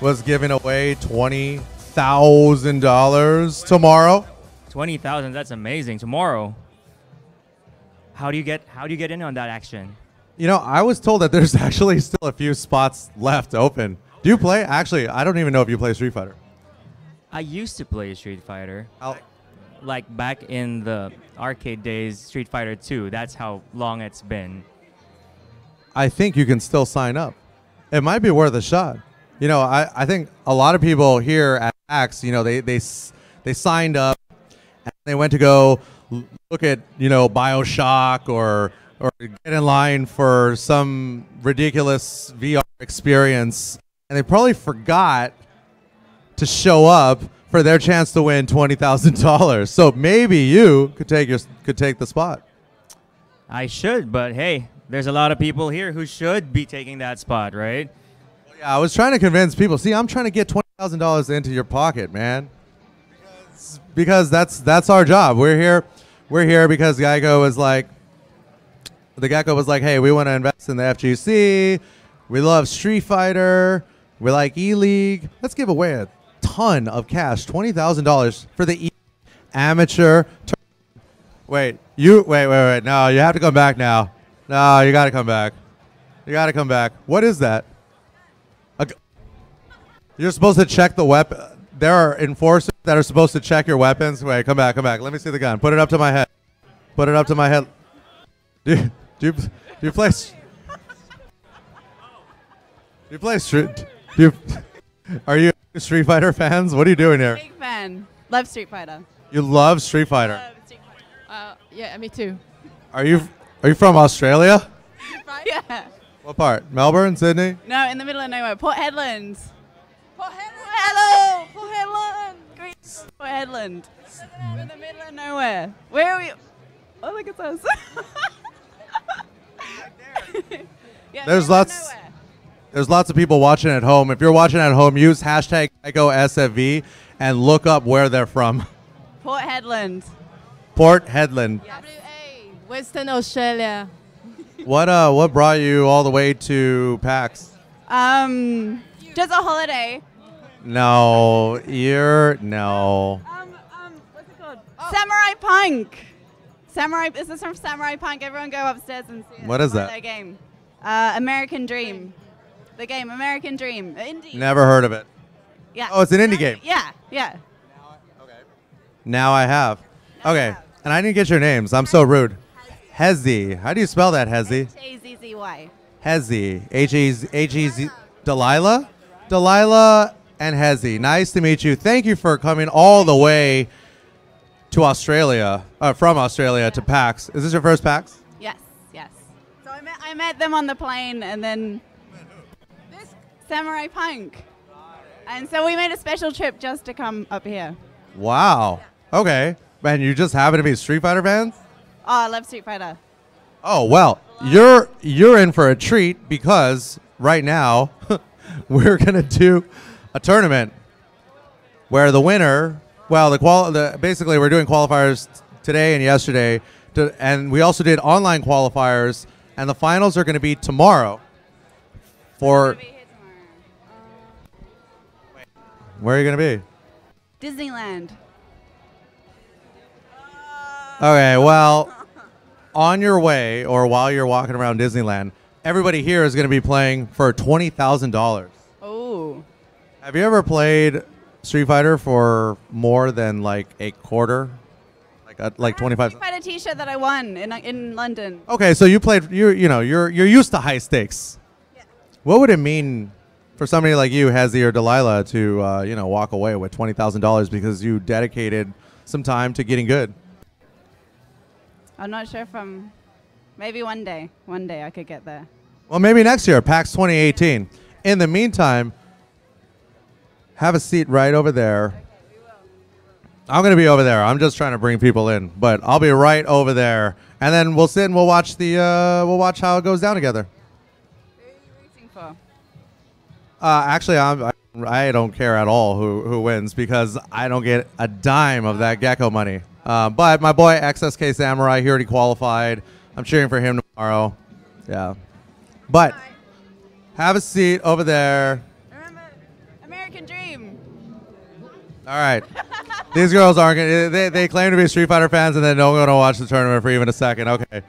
was giving away $20,000 tomorrow. 20,000, that's amazing. Tomorrow. How do you get in on that action? You know, I was told that there's actually still a few spots left open. Do you play? Actually, I don't even know if you play Street Fighter. I used to play Street Fighter. Like back in the arcade days, Street Fighter 2. That's how long it's been. I think you can still sign up. It might be worth a shot. You know, I think a lot of people here at PAX, you know, they signed up and they went to go look at, you know, BioShock or get in line for some ridiculous VR experience, and they probably forgot to show up for their chance to win $20,000. So maybe you could take the spot. I should, but hey, there's a lot of people here who should be taking that spot, right? Yeah, I was trying to convince people. See, I'm trying to get $20,000 into your pocket, man. Because that's our job. We're here because Geico was like, hey, we want to invest in the FGC. We love Street Fighter. We like E League. Let's give away a ton of cash, $20,000 for the amateur. Wait. No, you have to come back now. No, you got to come back. You got to come back. What is that? You're supposed to check the weapon. There are enforcers that are supposed to check your weapons. Wait, come back, come back. Let me see the gun. Put it up to my head. Put it up to my head. Do you play? Are you Street Fighter fans? What are you doing here? Big fan. Love Street Fighter. You love Street Fighter. I love Street Fighter. Yeah, me too. Are you from Australia? Right? Yeah. What part? Melbourne, Sydney? No, in the middle of nowhere. Port Hedland. Port Hedland. Hello, Port Hedland. Greetings, Port Hedland. We're in the middle of nowhere. Where are we? Oh, look at us. Yeah, there's lots of people watching at home. If you're watching at home, use hashtag GeicoSFV and look up where they're from. Port Hedland. Port Hedland. Yes. WA, Western Australia. What brought you all the way to PAX? Just a holiday. No, what's it called? Oh. Samurai Punk. This is from Samurai Punk. Everyone go upstairs and see it. What is that? Their game. American Dream. The game, American Dream. Indie. Never heard of it. Yeah. Oh, it's an indie game. Yeah, yeah. Now I have. And I didn't get your names. I'm so rude. Hazzy. How do you spell that, Hazzy? H-A-Z-Z-Y. Hazzy. H-E-Z. Delilah? Delilah and Hazzy. Nice to meet you. Thank you for coming all the way to Australia, from Australia to PAX. Is this your first PAX? Yes, yes. So I met them on the plane, and then this Samurai Punk, and so we made a special trip just to come up here. Wow. Yeah. Okay. Man, you just happen to be Street Fighter fans? Oh, I love Street Fighter. Oh well, you're in for a treat because right now we're gonna do a tournament where the winner. Well, basically we're doing qualifiers today and yesterday, and we also did online qualifiers, and the finals are going to be tomorrow. Where are you going to be? Disneyland. Okay, well, on your way or while you're walking around Disneyland, everybody here is going to be playing for $20,000. Oh. Have you ever played Street Fighter for more than like a quarter, like 25. Street Fighter T-shirt that I won in London. Okay, so you played. You're used to high stakes. Yeah. What would it mean for somebody like you, Hazzy or Delilah, to walk away with $20,000 because you dedicated some time to getting good? I'm not sure if I'm. Maybe one day. One day I could get there. Well, maybe next year, PAX 2018. Yeah. In the meantime. Have a seat right over there. Okay, we will. I'm going to be over there. I'm just trying to bring people in, but I'll be right over there. And then we'll sit and we'll watch how it goes down together. Who are you rooting for? Actually, I don't care at all who wins because I don't get a dime of that Geico money. But my boy XSK Samurai, he already qualified. I'm cheering for him tomorrow. Yeah. But have a seat over there. All right. These girls aren't going to... They claim to be Street Fighter fans and then no one will watch the tournament for even a second. Okay.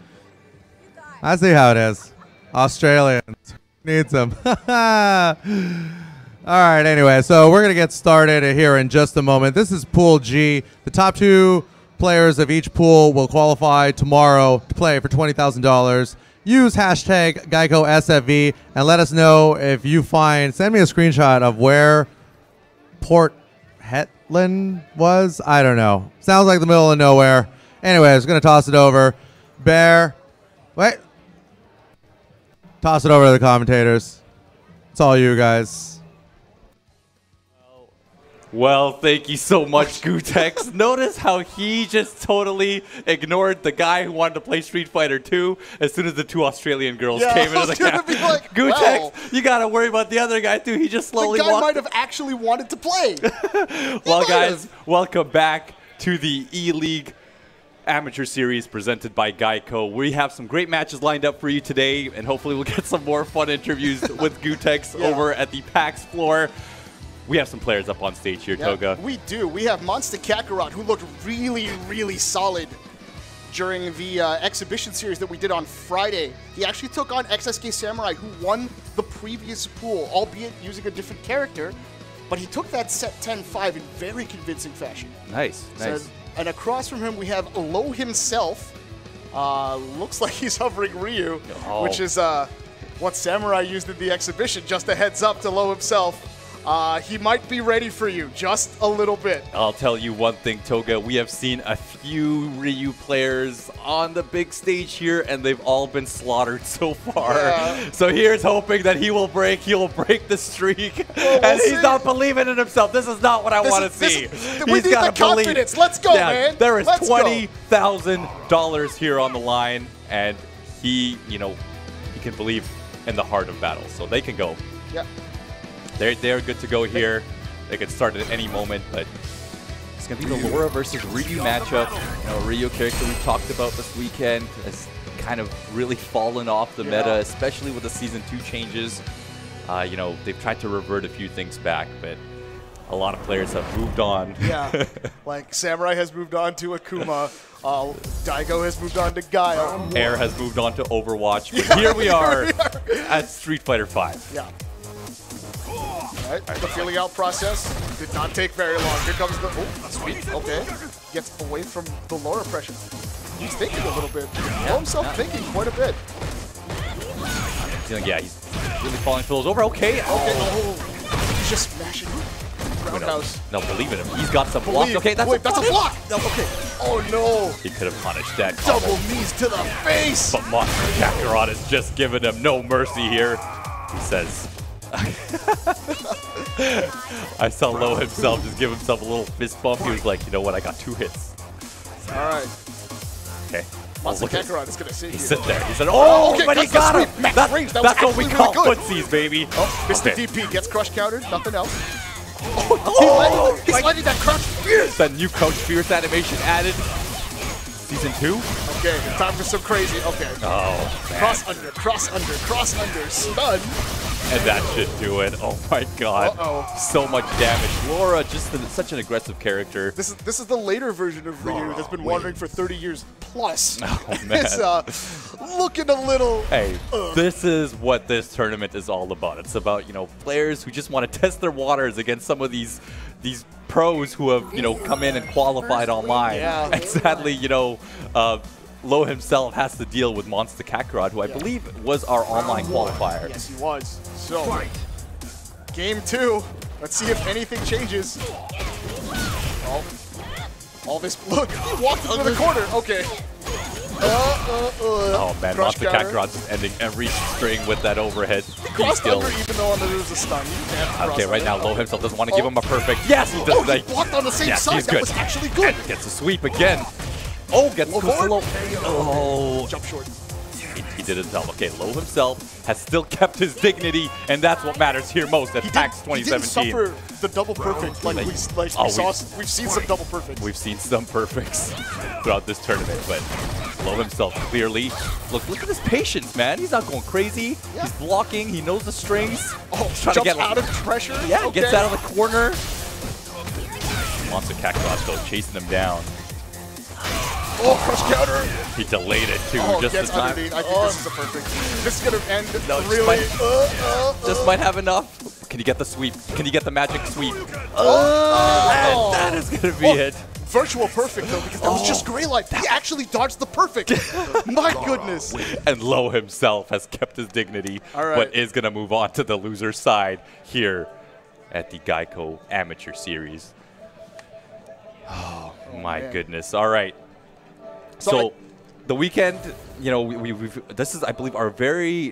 I see how it is. Australians. Needs them. All right, anyway, so we're going to get started here in just a moment. This is Pool G. The top two players of each pool will qualify tomorrow to play for $20,000. Use hashtag GeicoSFV and let us know if you find... Send me a screenshot of where Port Hedland was. I don't know. Sounds like the middle of nowhere. Anyway, I was going to toss it over. Bear. Wait. Toss it over to the commentators. It's all you guys. Well, thank you so much, Gutex. Notice how he just totally ignored the guy who wanted to play Street Fighter 2 as soon as the two Australian girls came in. Like, Gutex, well, you got to worry about the other guy, too. He just slowly walked. The guy might have actually wanted to play. Well, guys, welcome back to the E League Amateur Series presented by Geico. We have some great matches lined up for you today, and hopefully we'll get some more fun interviews with Gutex over at the PAX floor. We have some players up on stage here, Toga. We do. We have Monstakakarot, who looked really, really solid during the exhibition series that we did on Friday. He actually took on XSK Samurai, who won the previous pool, albeit using a different character. But he took that set 10-5 in very convincing fashion. Nice, nice. And across from him, we have Lohimself. Looks like he's hovering Ryu, which is what Samurai used in the exhibition. Just a heads up to Lohimself. He might be ready for you, just a little bit. I'll tell you one thing, Toga. We have seen a few Ryu players on the big stage here, and they've all been slaughtered so far. Yeah. So here's hoping that he'll break the streak. Well, and he's not believing in himself. This is not what I want to see. We need the confidence. Believe. Let's go, man. There is $20,000 here on the line, and he can believe in the heart of battle. So they can go. Yeah. They're good to go here. They could start at any moment, but it's going to be the Laura versus Ryu matchup. You know, Ryu character we talked about this weekend has kind of really fallen off the meta, especially with the Season 2 changes. You know, they've tried to revert a few things back, but a lot of players have moved on. Yeah, like Samurai has moved on to Akuma. Daigo has moved on to Gaio. Air has moved on to Overwatch. But here we are at Street Fighter 5. Yeah. Right. The feeling out process did not take very long. Here comes the... Oh, sweet. Okay. Gets away from the Laura pressure. He's thinking a little bit. Thinking quite a bit. Yeah, he's really falling for those over. Okay. He's just smashing roundhouse. No, believe in him. He's got some blocks. Okay, that's a block. No, okay. Oh, no. He could have punished that. Double knees to the face. But Monstakakarot is just giving him no mercy here. He says... I saw Loh himself just give himself a little fist bump. He was like, you know what? I got two hits. Alright. Okay. Monstakakarot is going to see you. He sit there. He said, but he got him. That's what we call footsies, baby. Oh, Mr. DP gets crush countered. Nothing else. He's letting that crush fierce. That new Coach Fierce animation added. Season 2? Okay, time for some crazy. Okay. Oh, man. Cross under, stun. And that should do it. Oh my god. So much damage. Laura, just such an aggressive character. This is the later version of Ryu that's been wandering for 30 years plus. Oh man. It's looking a little... Hey, this is what this tournament is all about. It's about, you know, players who just want to test their waters against some of these pros who have, you know, come in and qualified online. Yeah. And sadly, you know, Loh himself has to deal with Monstakakarot, who I believe was our online qualifier. Yes, he was. So, game two. Let's see if anything changes. Oh. All this. Look, he walked into the corner. Okay. Oh, man. Monstakakarot is ending every string with that overhead. He crossed under even though there was a stun. Okay, right now, Loh himself doesn't want to give him a perfect. Yes, he does. He blocked on the same side. He's good. That was actually good. And gets a sweep again. Oh, gets the slow. Oh. Jump short. He did himself. Okay, Loh himself has still kept his dignity, and that's what matters here most at PAX 2017. He didn't suffer the double perfect like we've seen some double perfects. We've seen some perfects throughout this tournament, but Loh himself clearly. Look at his patience, man. He's not going crazy. Yeah. He's blocking. He knows the strings. Oh, he's trying to get out of pressure. Yeah, gets out of the corner. Monstakakarot still chasing them down. Oh, crush counter! He delayed it too, just in time. Underneath. I think this is a perfect. This is gonna end. No, really. Just might have enough. Can you get the sweep? Can you get the magic sweep? Oh, and that is gonna be it. Virtual perfect though, because that was just gray light. He actually dodged the perfect. My goodness. And Lohimself has kept his dignity, but is gonna move on to the loser side here at the Geico Amateur Series. Oh my goodness. All right. So the weekend, you know, this is, I believe,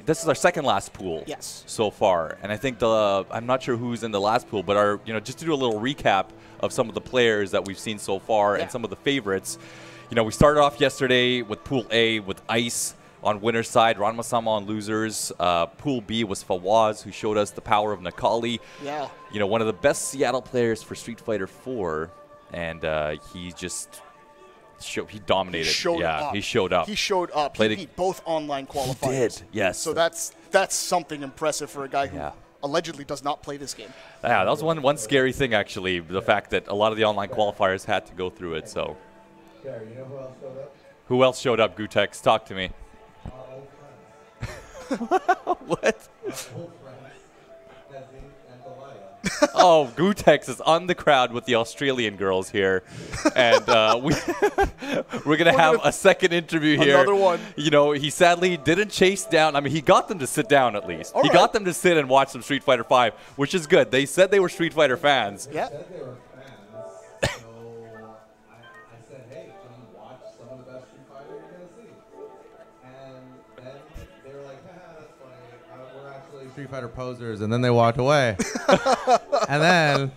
this is our second last pool so far. And I think I'm not sure who's in the last pool, but our, you know, just to do a little recap of some of the players that we've seen so far and some of the favorites. You know, we started off yesterday with Pool A with Ice on winner's side, Ranma-sama on losers. Pool B was Fawaz, who showed us the power of Nakali. Yeah. You know, one of the best Seattle players for Street Fighter 4, and he just... he dominated. He showed up. He showed up. He showed up. He beat both online qualifiers. He did, yes. So that's something impressive for a guy who allegedly does not play this game. Yeah, that was one scary thing, actually, the fact that a lot of the online qualifiers had to go through it. So, Gary, you know who else showed up? Who else showed up, Gutex? Talk to me. What? Oh, Gutex is on the crowd with the Australian girls here, and we're gonna have a second interview here. Another one. You know, he sadly didn't chase down. I mean, he got them to sit down at least. He got them to sit and watch some Street Fighter 5, which is good. They said they were Street Fighter fans. Yeah. They said they were fans. So I said, hey, can you watch some of the best Street Fighter you're gonna see? And then they were like, that's funny. We're actually Street Fighter posers, and then they walked away. And then,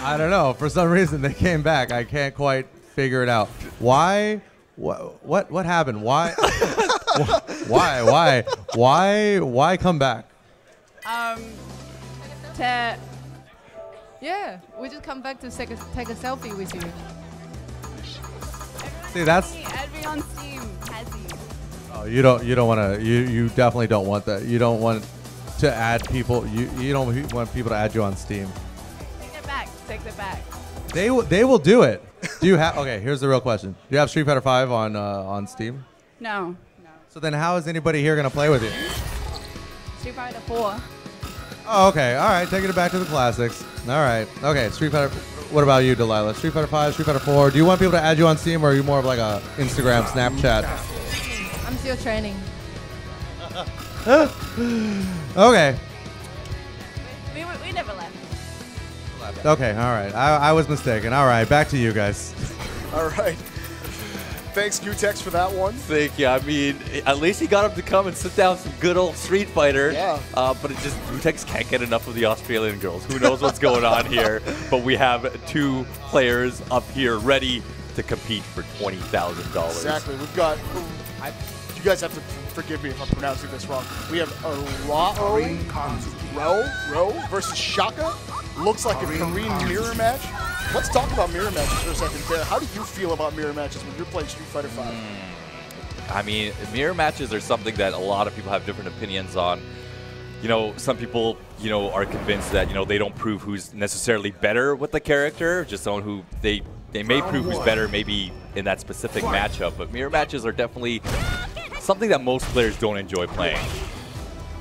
I don't know, for some reason they came back. I can't quite figure it out. Why? What happened? Why? Why come back? Yeah, we just come back to take a selfie with you. See, that's... Everyone on Steam, Hazzy. Oh, you don't want to, you definitely don't want that. You don't want to add people, you don't want people to add you on Steam. Take it back. Take it back. They will do it. Do you have? Okay, here's the real question. Do you have Street Fighter 5 on Steam? No. No. So then, how is anybody here gonna play with you? Street Fighter 4. Oh, okay. All right. Taking it back to the classics. All right. Okay. Street Fighter. What about you, Delilah? Street Fighter 5, Street Fighter 4. Do you want people to add you on Steam, or are you more of like a Instagram, Snapchat? I'm still training. Okay. We never left. Okay, all right. I was mistaken. All right, back to you guys. All right. Thanks, Gutex, for that one. Thank you. I mean, at least he got him to come and sit down some good old Street Fighter. Yeah. But it just, Gutex can't get enough of the Australian girls. Who knows what's going on here? But we have two players up here ready to compete for $20,000. Exactly. We've got... you guys have to... Forgive me if I'm pronouncing this wrong. We have a Raoh versus Shaka. Looks like a Karin mirror match. Let's talk about mirror matches for a second. How do you feel about mirror matches when you're playing Street Fighter 5? I mean, mirror matches are something that a lot of people have different opinions on. You know, some people, you know, are convinced that, you know, they don't prove who's necessarily better with the character, just someone who they may prove who's better maybe in that specific matchup. But mirror matches are definitely something that most players don't enjoy playing.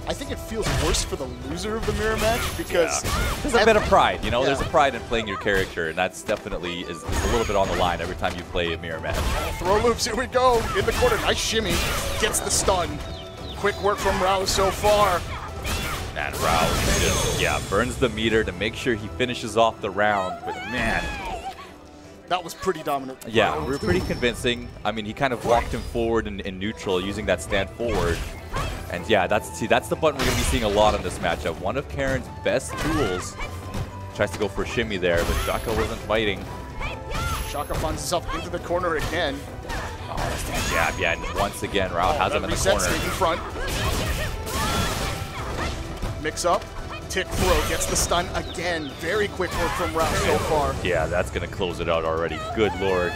I think it feels worse for the loser of the mirror match because there's a bit of pride, you know. There's a pride in playing your character, and that's definitely is a little bit on the line every time you play a mirror match. Throw loops, here we go in the corner. Nice shimmy, gets the stun. Quick work from Raoh so far. And Raoh just burns the meter to make sure he finishes off the round. But man, that was pretty dominant. Yeah, we were pretty convincing. I mean, he kind of walked him forward in neutral using that stand forward. And yeah, that's the button we're going to be seeing a lot in this matchup. One of Karen's best tools. Tries to go for a shimmy there, but Shaka wasn't fighting. Shaka finds himself into the corner again. Oh, that's that jab. Yeah, and once again, Raoh has him in the corner. In front. Mix up. Tick throw gets the stun again. Very quick work from Raoh so far. Yeah, that's going to close it out already. Good lord.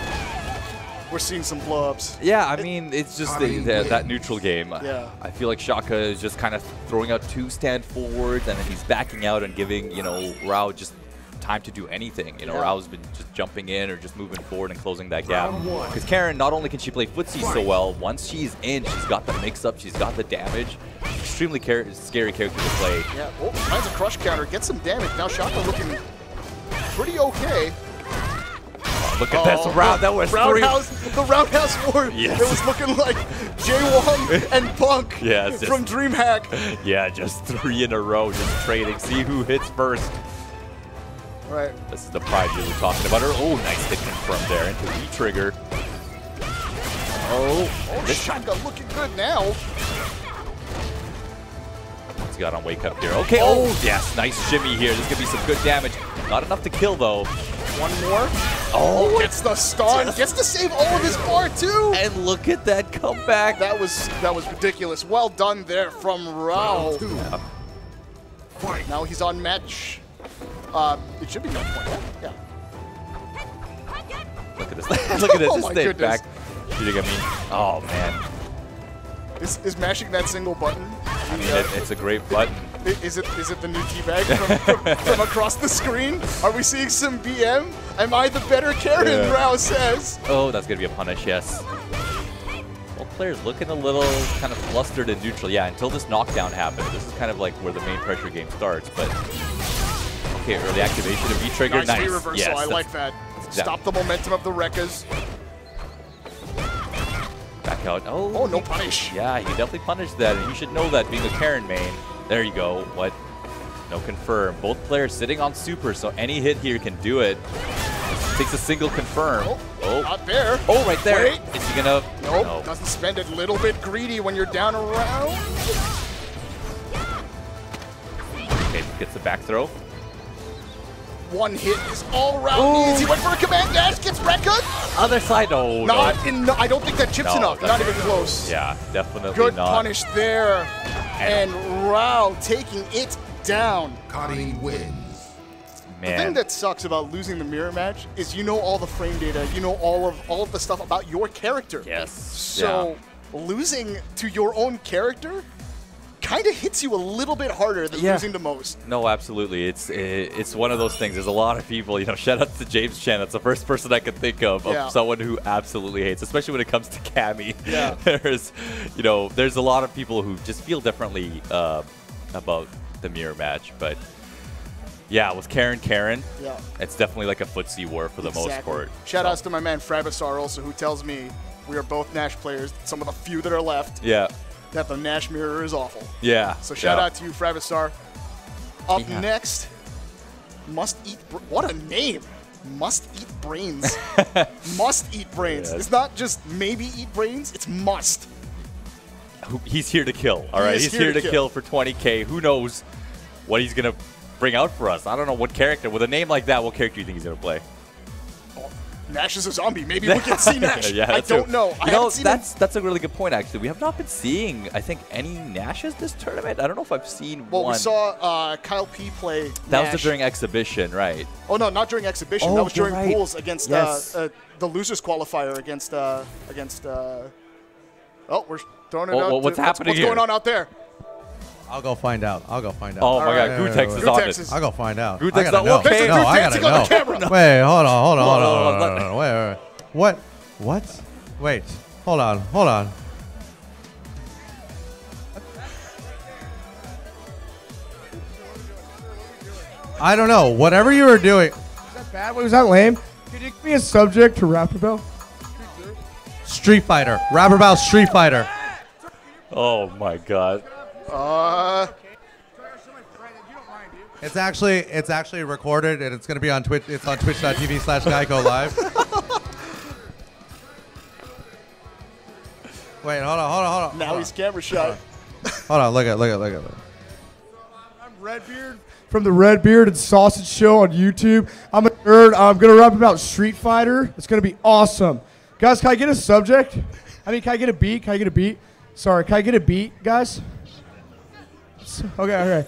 We're seeing some blow-ups. Yeah, I mean, it's just that neutral game. Yeah. I feel like Shaka is just kind of throwing out two stand forwards, and then he's backing out and giving, you know, Raoh just time to do anything. You know, Raoh's been just jumping in or just moving forward and closing that gap. Because Karen, not only can she play footsie so well, once she's in, she's got the mix-up, she's got the damage. Extremely scary character to play. Yeah, oh, finds a crush counter, gets some damage. Now Shaka looking pretty okay. Look at this round. That was the roundhouse war. Yes. It was looking like Jay Wong and Punk from DreamHack. Yeah, just 3 in a row, just trading. See who hits first. Right. This is the pride we were talking about. Oh, nice hit confirmed there into the trigger. Oh, this Shaka looking good now. He's got on wake up here. Okay. Oh, yes, nice shimmy here. There's gonna be some good damage. Not enough to kill though. One more. Oh, gets the stun. Gets to save all of his bar too. And look at that comeback. That was ridiculous. Well done there from Raoh. Yeah. Now he's on match. It should be no point. Yeah. Look at this. Look at this. Oh my goodness. Shooting at me. Oh man. Is mashing that single button? I mean, it's a great button. Is it the new teabag from across the screen? Are we seeing some BM? Am I the better Karen, Raoh says? Oh, that's going to be a punish, yes. Well, players looking a little kind of flustered and neutral. Yeah, until this knockdown happens. This is kind of like where the main pressure game starts. But okay, early activation of V-trigger. Nice V-reversal, yes, I like that. Stop the momentum of the Rekkas. Back out. Oh, no punish. Yeah, he definitely punished that. And you should know that being a Karen main. There you go. What? No confirm. Both players sitting on super, so any hit here can do it. Takes a single confirm. Oh, not there. Oh, right there. Wait. Is he gonna? Nope. No. Doesn't spend it. Little bit greedy when you're down around. Okay, gets the back throw. One hit is all Raoh needs. He went for a command dash. Gets reckoned. Other side. Oh, no. I don't think that chip's enough. Not even close. Yeah, definitely not. Good punish there. And Raoh taking it down. Karin wins. Man. The thing that sucks about losing the mirror match is you know all the frame data, you know all of the stuff about your character. Yes. So losing to your own character kind of hits you a little bit harder than losing to most. No, absolutely. It's one of those things. There's a lot of people, you know, shout out to James Chen. That's the first person I could think of someone who absolutely hates, especially when it comes to Cammy. Yeah. there's a lot of people who just feel differently about the mirror match. But yeah, with Karen, it's definitely like a footsie war for the most part. Shout outs to my man Fravisar also, who tells me we are both Nash players, some of the few that are left. Yeah. That the Nash mirror is awful. Yeah. So shout out to you, Fravisar. Up next, what a name! Musteatbrains. Musteatbrains. It's not just maybe eat brains. It's must. He's here to kill. All right. He's here to kill for 20K. Who knows what he's gonna bring out for us? I don't know what character. With a name like that, what character do you think he's gonna play? Nash is a zombie. Maybe we can see Nash. I don't know. That's a really good point, actually. We have not been seeing, I think, any Nashes this tournament. I don't know if I've seen one. Well, we saw Kyle P play Nash. That was during exhibition, right? Oh, no, not during exhibition. That was during pools against the losers qualifier against oh, we're throwing it out. What's happening here? What's going on out there? I'll go find out. Oh, my God. Gutex is on it. I'll go find out. Gutex is on it. Okay. No, I gotta know. Wait, hold on. Wait. What? Wait. Hold on. I don't know. Whatever you were doing. Was that bad? Was that lame? Could you give me a subject to Rapper Bell? Street Fighter. Rapper Bell Street Fighter. Oh, my God. It's actually recorded and it's gonna be on Twitch. It's on twitch.tv/GeicoLive. Wait, hold on. Now he's camera shy. Hold on, look at. I'm Redbeard from the Redbeard and Sausage Show on YouTube. I'm a nerd. I'm gonna rap about Street Fighter. It's gonna be awesome, guys. Can I get a subject? I mean, can I get a beat? Sorry, can I get a beat, guys? Okay.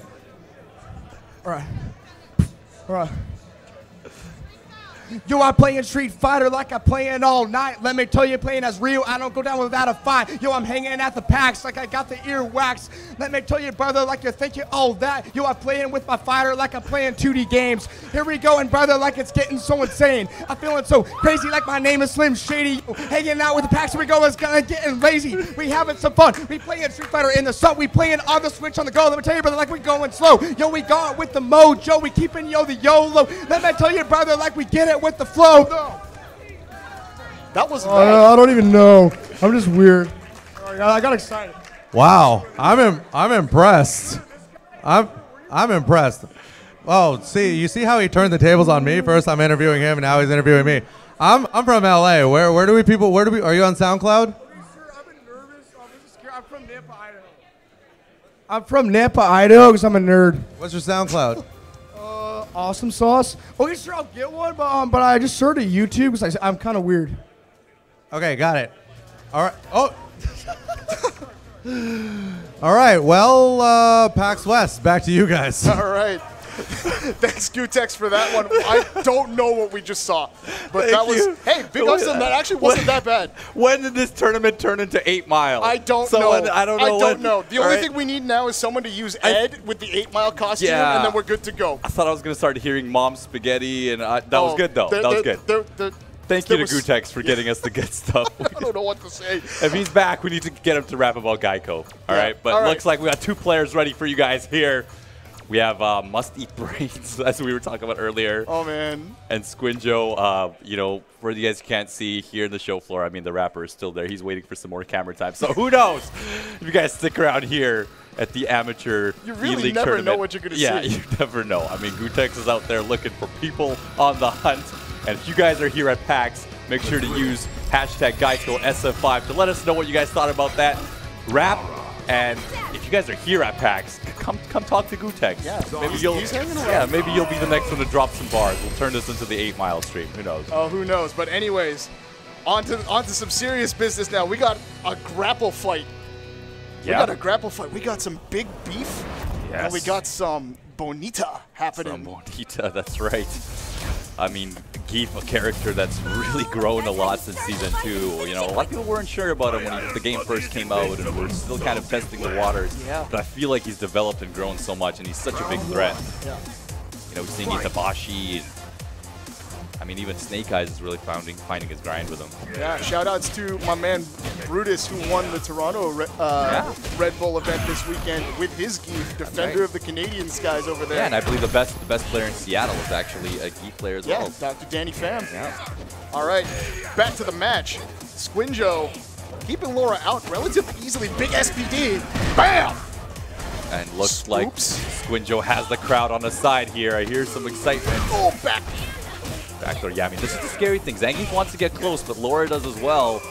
All right. Yo, I playing Street Fighter like I playing all night. Let me tell you, playing as Ryu, I don't go down without a fight. Yo, I'm hanging at the PAX like I got the earwax. Let me tell you, brother, like you're thinking all that. Yo, I'm playing with my fighter like I'm playing 2D games. Here we go, and brother, like it's getting so insane. I'm feeling so crazy like my name is Slim Shady. Yo, hanging out with the PAX, here we go, it's kinda getting lazy. We having some fun. We playing Street Fighter in the sun. We playing on the Switch on the go. Let me tell you, brother, like we going slow. Yo, we got with the mojo. We keeping yo the YOLO. Let me tell you, brother, like we get it with the flow. No. That was I don't even know. I'm just weird. Sorry, I got excited. Wow, I'm impressed. I'm impressed. Oh, see, you see how he turned the tables on me? First I'm interviewing him, and now he's interviewing me. I'm from LA. Where do we people? Where do we? Are you on SoundCloud? I'm from Nampa, Idaho, because I'm a nerd. What's your SoundCloud? Awesome Sauce. Okay, sure, I'll get one, but I just started YouTube because I'm kind of weird. Okay, got it. All right. Oh. All right. Well, PAX West, back to you guys. All right. Thanks, Gutex, for that one. I don't know what we just saw, but that was, hey, big ups on that. Actually, wasn't that bad. When did this tournament turn into 8 Mile? I don't know. I don't know. I don't know. The only thing we need now is someone to use Ed with the 8 Mile costume, and then we're good to go. I thought I was going to start hearing Mom Spaghetti, and that was good, though. That was good. Thank you to Gutex for getting us the good stuff. I don't know what to say. If he's back, we need to get him to rap about Geico. All right? But looks like we got 2 players ready for you guys here. We have Musteatbrains, as we were talking about earlier. Oh, man. And Squinjo, you know, for you guys can't see here in the show floor, I mean, the rapper is still there. He's waiting for some more camera time. So who knows if you guys stick around here at the amateur E League tournament. You really never know what you're going to see. Yeah, you never know. I mean, Gutex is out there looking for people on the hunt. And if you guys are here at PAX, make sure to use hashtag GeicoSF5 to let us know what you guys thought about that rap. And if you guys are here at PAX, come talk to Gutex. Yeah, maybe you'll be the next one to drop some bars. We'll turn this into the 8 Mile stream. Who knows? Oh, who knows? But anyways, on to some serious business now. We got a grapple fight. Yeah. We got a grapple fight. We got some big beef. Yes. And we got some bonita happening. Some bonita, that's right. I mean, Gief, a character that's really grown a lot since Season 2. You know, a lot of people weren't sure about him when the game first came out, and we're still kind of testing the waters. Yeah. But I feel like he's developed and grown so much, and he's such a big threat. Yeah. You know, we've seen Itabashi. I mean, even Snake Eyes is really finding his grind with him. Yeah, shout-outs to my man Brutus, who won the Toronto Red Bull event this weekend with his Gief, defender of the Canadians guys over there. Yeah, and I believe the best player in Seattle is actually a Gief player as well. Yeah, Dr. Danny Pham. Yeah. All right, back to the match. Squinjo keeping Laura out relatively easily. Big SPD. Bam! And looks like Squinjo has the crowd on the side here. I hear some excitement. Oh, back. Yeah, I mean, this is the scary thing. Zangief wants to get close, but Laura does as well.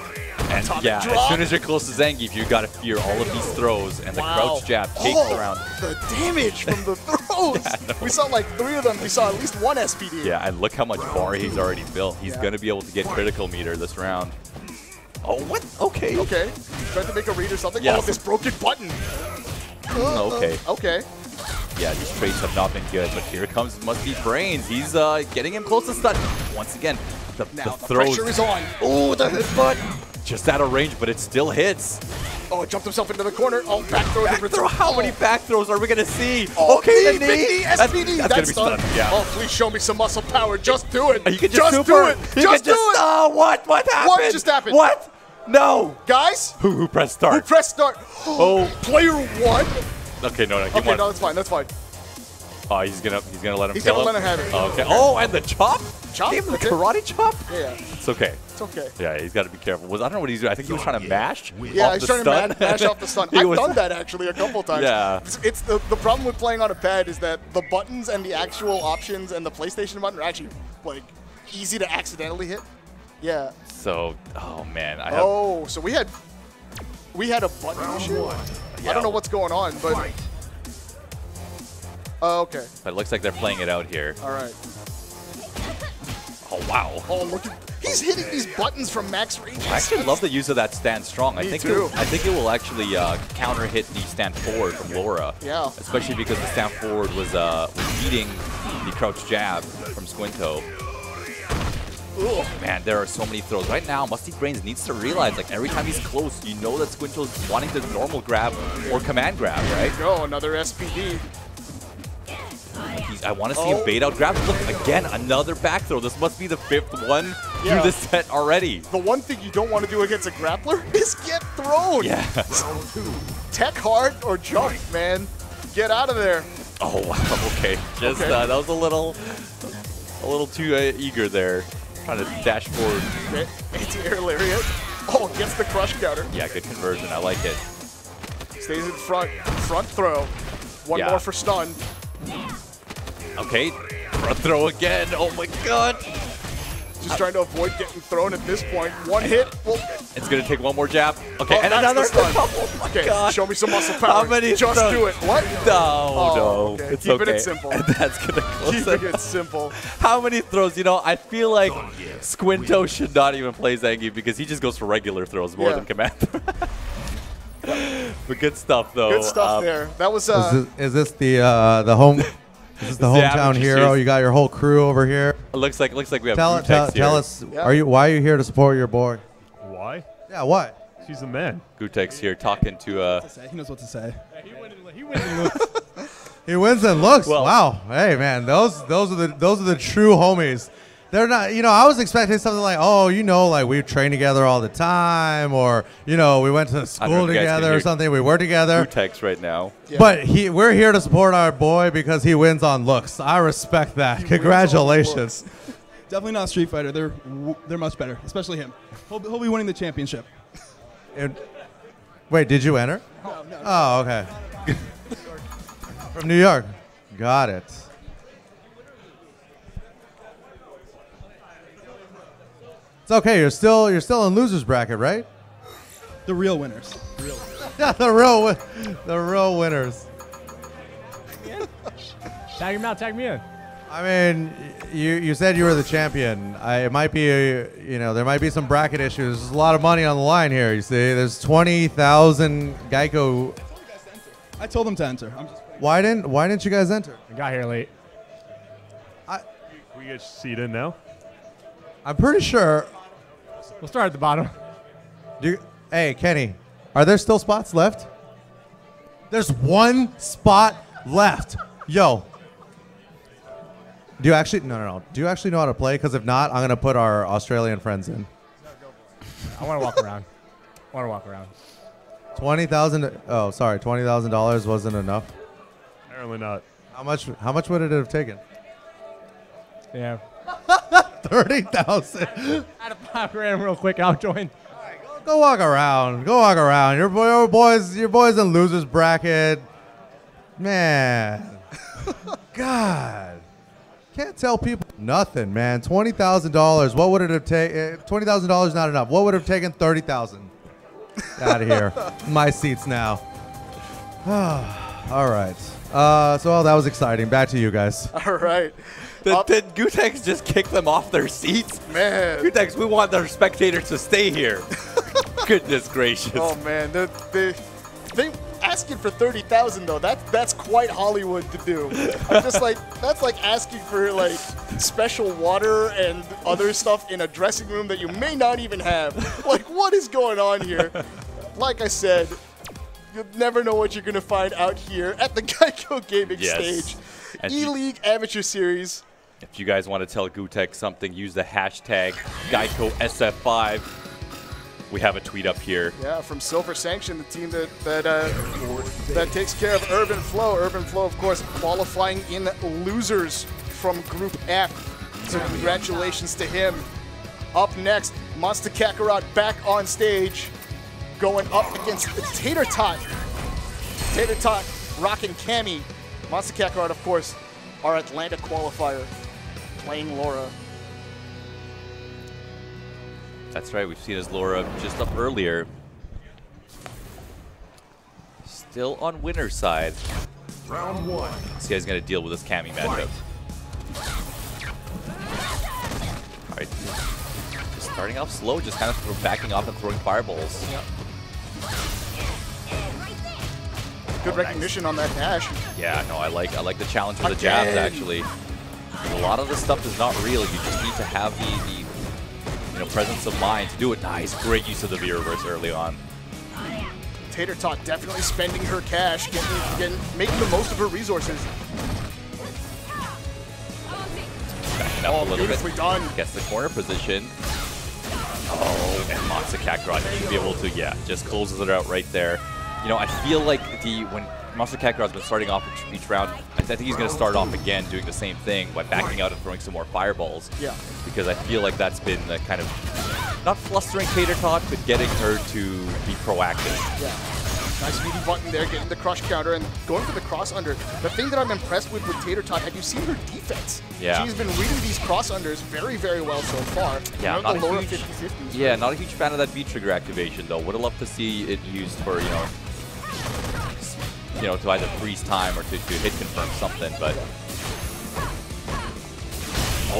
And yeah, as soon as you're close to Zangief, you gotta fear all of these throws and the crouch jab takes around. The damage from the throws! We saw like 3 of them. We saw at least 1 SPD. Yeah, and look how much bar he's already built. He's gonna be able to get critical meter this round. Oh, what? Okay. Okay. Trying to make a read or something. Yeah, oh, this broken button. Okay. Okay. Yeah, these trades have not been good, but here comes Musteatbrains. He's getting him close to stun. Once again, the throws. Pressure is on. Oh, the headbutt. Just out of range, but it still hits. Oh, jumped himself into the corner. Oh, back throw. How many back throws are we going to see? Oh, okay, the knee. SPD. That's going to be stunned. Yeah. Oh, please show me some muscle power. Just do it. You can just do it. Just do it. Oh, what? What happened? What just happened? What? No. Guys? Who pressed start? Who pressed start? Oh. Player 1? Okay, no, that's fine, that's fine. Oh, he's gonna let him. He's gonna let him have it. Oh, okay. Oh, and the chop? Chop? The karate chop? Yeah. It's okay. It's okay. Yeah, he's got to be careful. I don't know what he's doing. I think he was trying to mash. Yeah, he's trying to mash off the stun. I've done that actually a couple times. Yeah. It's the problem with playing on a pad is that the buttons and the actual options and the PlayStation button are actually like easy to accidentally hit. Yeah. So, oh man, so we had a button issue. Yeah. I don't know what's going on, but... Oh, okay. But it looks like they're playing it out here. All right. Oh, wow. Oh, look at... He's hitting these buttons from max range. I actually love the use of that stand strong. I think it will actually counter hit the stand forward from Laura. Yeah. Especially because the stand forward was beating the crouch jab from Squinjo. Ooh, man, there are so many throws. Right now, Musteatbrains needs to realize, like, every time he's close, you know that Squinjo's wanting to normal grab or command grab, right? Oh, another SPD. I want to see him bait out grab. Look, again, another back throw. This must be the fifth one through this set already. The one thing you don't want to do against a grappler is get thrown. Yeah. Tech hard or jump, man. Get out of there. Oh, wow. Okay. Just that was a little too eager there. Trying to dash forward. Anti-air lariat. Oh, gets the crush counter. Yeah, good conversion. I like it. Stays in front. Front throw. One more for stun. Okay, front throw again. Oh my god. Just trying to avoid getting thrown at this point. One hit. Well, it's going to take one more jab. Okay, and another stun. Oh my god. Show me some muscle power. How many Just stuns? Do it. What? No, no. Okay. It's Keeping it simple. And that's going to close it. Keeping it simple. How many throws? You know, I feel like Squinjo should not even play Zangief because he just goes for regular throws more than command throws. But good stuff, though. Good stuff there. That was... is this the home... This is the hometown hero. You got your whole crew over here. It looks like we have Gutex here. Tell us, why are you here to support your boy? Why? Yeah, why? She's the man. Gutex here talking to... He knows what to say. Yeah, he wins and looks. He wins and looks. Well, wow. Hey, man, those are the true homies. They're not, you know, I was expecting something like, oh, you know, like we train together all the time, or, you know, we went to school together or something. We were together. Gutex right now. Yeah. But we're here to support our boy because he wins on looks. I respect that. Congratulations. Definitely not Street Fighter. They're much better, especially him. He'll be winning the championship. Wait, did you enter? No. Oh, okay. From New York. Got it. Okay, you're still in losers bracket, right? The real winners. Yeah, the real winners. Tag him out, tag me in. I mean, you said you were the champion. It might be there might be some bracket issues. There's a lot of money on the line here. You see, there's 20,000 Geico. I told them to enter. I'm just playing. Why didn't you guys enter? I got here late. We get seated now. I'm pretty sure. We'll start at the bottom. Hey, Kenny, are there still spots left? There's one spot left. Yo. Do you actually? No. Do you actually know how to play? Because if not, I'm going to put our Australian friends in. I want to walk around. 20,000. Oh, sorry. $20,000 wasn't enough. Apparently not. How much would it have taken? Yeah. 30,000. Out of pop ran real quick. I'll join. All right, go walk around. Your boys in losers bracket. Man, God, can't tell people nothing, man. $20,000. What would it have taken? $20,000 not enough. What would it have taken? 30,000. Out of here. My seats now. All right. So that was exciting. Back to you guys. All right. Did Gutex just kick them off their seats? Man. Gutex, we want their spectators to stay here. Goodness gracious. Oh, man. They asking for 30,000, though. That's quite Hollywood to do. I'm just like, that's like asking for, like, special water and other stuff in a dressing room that you may not even have. Like, what is going on here? Like I said, you'll never know what you're going to find out here at the Geico Gaming stage. E League Amateur Series. If you guys want to tell Gutex something, use the hashtag GeicoSF5. We have a tweet up here. Yeah, from Silver Sanction, the team that takes care of Urban Flow. Urban Flow, of course, qualifying in losers from Group F. So congratulations to him. Up next, Monstakakarot back on stage, going up against Tater Tot. Tater Tot rocking Cammy. Monstakakarot, of course, our Atlanta qualifier, playing Laura. That's right, we've seen as Laura just up earlier. Still on winner's side. Round one. This guy's gonna deal with this Cammy matchup. All right, just starting off slow, just kind of backing off and throwing fireballs. Yep. Good recognition on that dash. Yeah, no, I like the challenge of the jabs, actually. A lot of this stuff is not real. You just need to have the you know, presence of mind to do it. Nice, great use of the V-reverse early on. Tater Tot definitely spending her cash, making the most of her resources. Backing up a little bit. Done. Gets the corner position. Oh, and Monstakakarot should be able to, yeah, just closes it out right there. You know, I feel like when Monstakakarot's been starting off each round, I think he's going to start off again doing the same thing by backing out and throwing some more fireballs. Yeah. Because I feel like that's been the kind of, not flustering Tater Tot, but getting her to be proactive. Yeah. Nice meaty button there, getting the crush counter and going for the cross under. The thing that I'm impressed with Tater Tot, have you seen her defense? Yeah. She's been reading these cross unders very, very well so far. Yeah, not the Laura 50-50s. Yeah, not a huge fan of that V-trigger activation though. Would have loved to see it used for, you know, to either freeze time or to hit confirm something, but...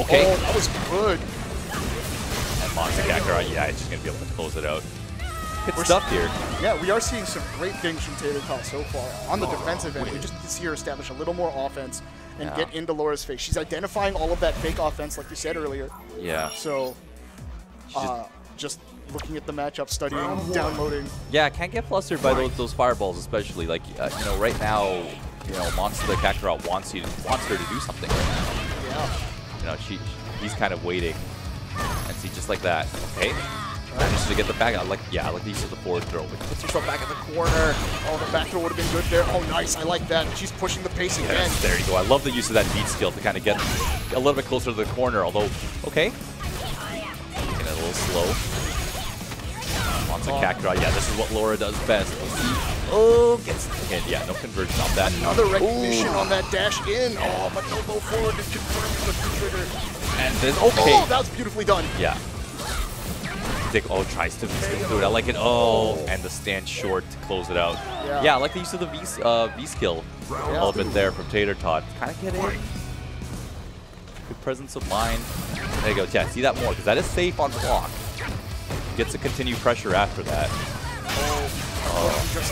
Okay. Oh, that was good. And Monstakakarot, yeah, it's just going to be able to close it out. Good stuff here. Yeah, we are seeing some great things from Tater Tot so far. On the defensive end, we just need to see her establish a little more offense and get into Laura's face. She's identifying all of that fake offense, like you said earlier. Yeah. So, just looking at the matchup, studying, downloading. Yeah, can't get flustered by those fireballs, especially. Like, you know, right now, you know, Monstakakarot wants her to do something right now. Yeah. You know, he's kind of waiting. And see, just like that. Okay. Manages to get the back. I like the use of the forward throw. But puts herself back in the corner. Oh, the back throw would have been good there. Oh, nice. I like that. She's pushing the pace again. There you go. I love the use of that beat skill to kind of get a little bit closer to the corner. Although, okay. Taking it a little slow. Monstakakarot. Yeah, this is what Laura does best. Oh, gets hit. Yeah, no conversion on that. Another recognition on that dash in. Oh, but no go forward to confirm the trigger. And then, okay. Oh, that was beautifully done. Yeah. Oh, tries to do it. I like it. Oh, and the stand short to close it out. Yeah, I like the use of the V skill a little bit there from Tater Tot. Kind of get it. Good presence of mind. There you go. Yeah, see that more because that is safe on block. Gets to continue pressure after that. Oh. Just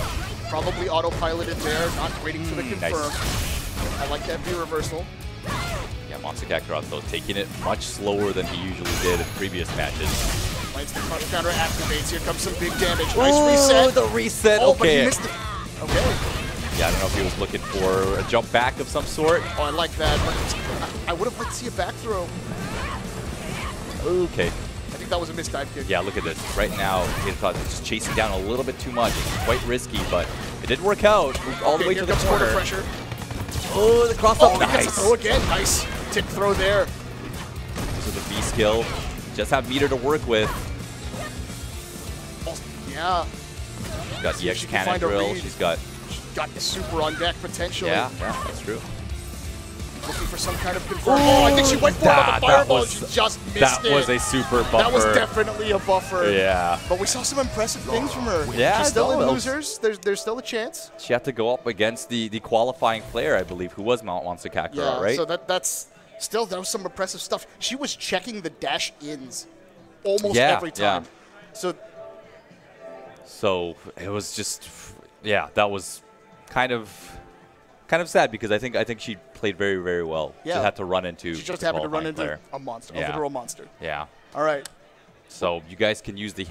probably autopiloted there, not waiting for the confirm. Nice. I like that V reversal. Yeah, Monstakakarot though taking it much slower than he usually did in previous matches. The crush counter activates. Here comes some big damage. Nice reset. Oh, the reset. Oh, okay. But he missed it. Okay. Yeah, I don't know if he was looking for a jump back of some sort. Oh, I like that. But I would have liked to see a back throw. Okay. I think that was a missed dive kick. Yeah, look at this. Right now, Tater Tot is just chasing down a little bit too much. It's quite risky, but it did work out. Moved all the way to the corner. Pressure. Oh, the cross up. Oh, nice. Gets a throw again. Nice. Tip throw there. This is the V skill. Just have meter to work with. Yeah. She's got the extra cannon drill. She's got the super on deck potential. Yeah, that's true. Looking for some kind of confirm. Oh, I think she went for the fireball. She just missed it. That was a super buffer. That was definitely a buffer. Yeah. But we saw some impressive things from her. Yeah. She's still in losers. There's still a chance. She had to go up against the qualifying player, I believe, who was Monstakakarot, right? So that's. Still, that was some impressive stuff. She was checking the dash ins almost every time. Yeah. So it was just, that was kind of sad because I think she played very, very well. Yeah. Just had to run into. She just happened to run into a monster, a literal monster. Yeah. All right. So you guys can use the